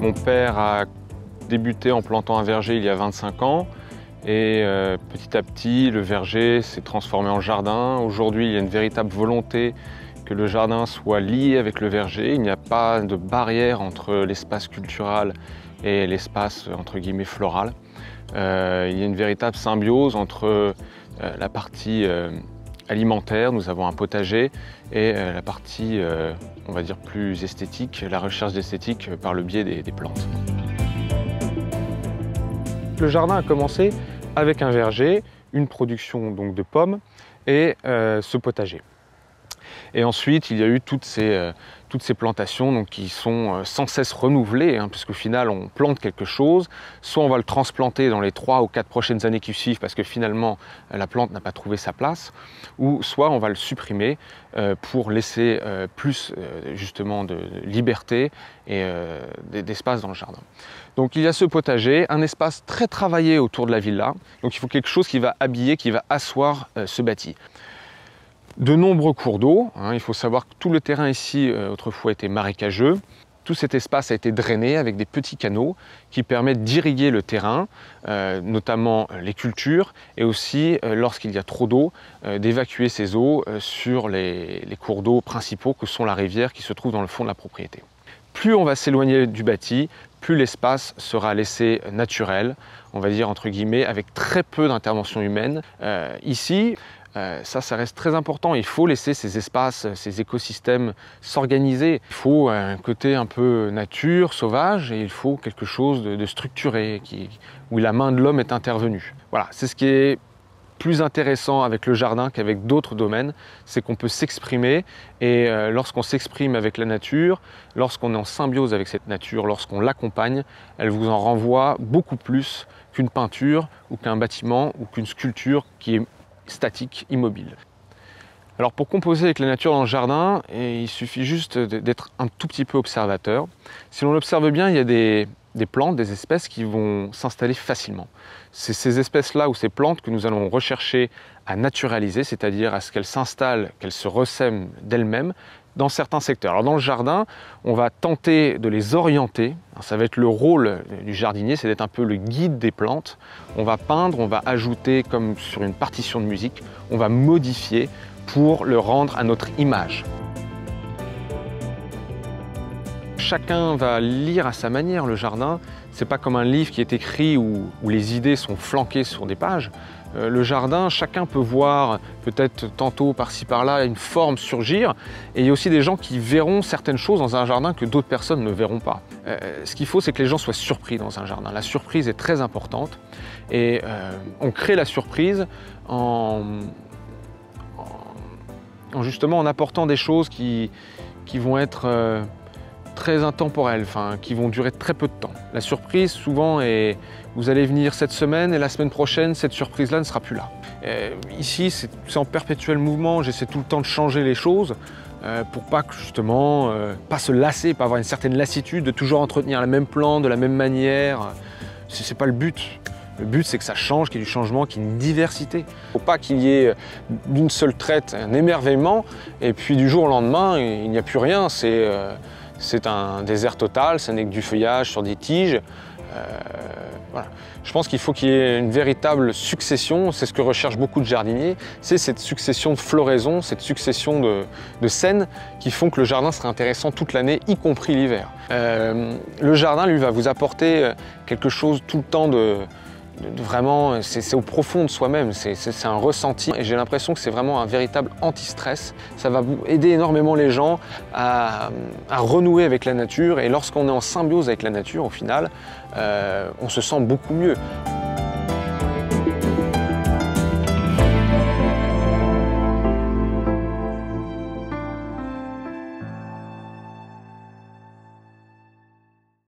Mon père a débuté en plantant un verger il y a 25 ans et petit à petit le verger s'est transformé en jardin. Aujourd'hui il y a une véritable volonté que le jardin soit lié avec le verger. Il n'y a pas de barrière entre l'espace culturel et l'espace entre guillemets floral. Il y a une véritable symbiose entre la partie alimentaire, nous avons un potager, et la partie on va dire plus esthétique, la recherche d'esthétique par le biais des plantes. Le jardin a commencé avec un verger, une production donc de pommes et ce potager. Et ensuite, il y a eu toutes ces plantations donc, qui sont sans cesse renouvelées, hein, puisqu'au final, on plante quelque chose, soit on va le transplanter dans les 3 ou 4 prochaines années qui suivent parce que finalement, la plante n'a pas trouvé sa place, ou soit on va le supprimer pour laisser plus justement de liberté et d'espace dans le jardin. Donc il y a ce potager, un espace très travaillé autour de la villa, donc il faut quelque chose qui va habiller, qui va asseoir ce bâti. De nombreux cours d'eau, hein, il faut savoir que tout le terrain ici autrefois était marécageux. Tout cet espace a été drainé avec des petits canaux qui permettent d'irriguer le terrain, notamment les cultures, et aussi lorsqu'il y a trop d'eau, d'évacuer ces eaux sur les cours d'eau principaux que sont la rivière qui se trouve dans le fond de la propriété. Plus on va s'éloigner du bâti, plus l'espace sera laissé naturel, on va dire entre guillemets, avec très peu d'intervention humaine. Ici, ça reste très important. Il faut laisser ces espaces, ces écosystèmes s'organiser. Il faut un côté un peu nature, sauvage, et il faut quelque chose de structuré, où la main de l'homme est intervenue. Voilà, c'est ce qui est plus intéressant avec le jardin qu'avec d'autres domaines, c'est qu'on peut s'exprimer, et lorsqu'on s'exprime avec la nature, lorsqu'on est en symbiose avec cette nature, lorsqu'on l'accompagne, elle vous en renvoie beaucoup plus qu'une peinture ou qu'un bâtiment ou qu'une sculpture qui est statique, immobile. Alors pour composer avec la nature dans le jardin, il suffit juste d'être un tout petit peu observateur. Si l'on observe bien, il y a des plantes, des espèces qui vont s'installer facilement. C'est ces espèces-là ou ces plantes que nous allons rechercher à naturaliser, c'est-à-dire à ce qu'elles s'installent, qu'elles se ressèment d'elles-mêmes dans certains secteurs. Alors dans le jardin, on va tenter de les orienter. Ça va être le rôle du jardinier, c'est d'être un peu le guide des plantes. On va peindre, on va ajouter comme sur une partition de musique, on va modifier pour le rendre à notre image. Chacun va lire à sa manière le jardin. C'est pas comme un livre qui est écrit où les idées sont flanquées sur des pages. Le jardin, chacun peut voir peut-être tantôt par-ci par-là une forme surgir, et il y a aussi des gens qui verront certaines choses dans un jardin que d'autres personnes ne verront pas. Ce qu'il faut, c'est que les gens soient surpris dans un jardin. La surprise est très importante, et on crée la surprise justement en apportant des choses qui vont être très intemporelles, enfin, qui vont durer très peu de temps. La surprise, souvent, est vous allez venir cette semaine et la semaine prochaine, cette surprise-là ne sera plus là. Ici, c'est en perpétuel mouvement, j'essaie tout le temps de changer les choses pour pas que, justement, pas se lasser, pas avoir une certaine lassitude, de toujours entretenir la même plante, de la même manière. C'est pas le but. Le but, c'est que ça change, qu'il y ait du changement, qu'il y ait une diversité. Il ne faut pas qu'il y ait d'une seule traite un émerveillement, et puis du jour au lendemain, il n'y a plus rien. C'est un désert total, ce n'est que du feuillage sur des tiges. Voilà. Je pense qu'il faut qu'il y ait une véritable succession, c'est ce que recherchent beaucoup de jardiniers, c'est cette succession de floraisons, cette succession de scènes qui font que le jardin sera intéressant toute l'année, y compris l'hiver. Le jardin, lui, va vous apporter quelque chose tout le temps vraiment, c'est au profond de soi-même, c'est un ressenti, et j'ai l'impression que c'est vraiment un véritable anti-stress. Ça va aider énormément les gens à renouer avec la nature, et lorsqu'on est en symbiose avec la nature, au final, on se sent beaucoup mieux.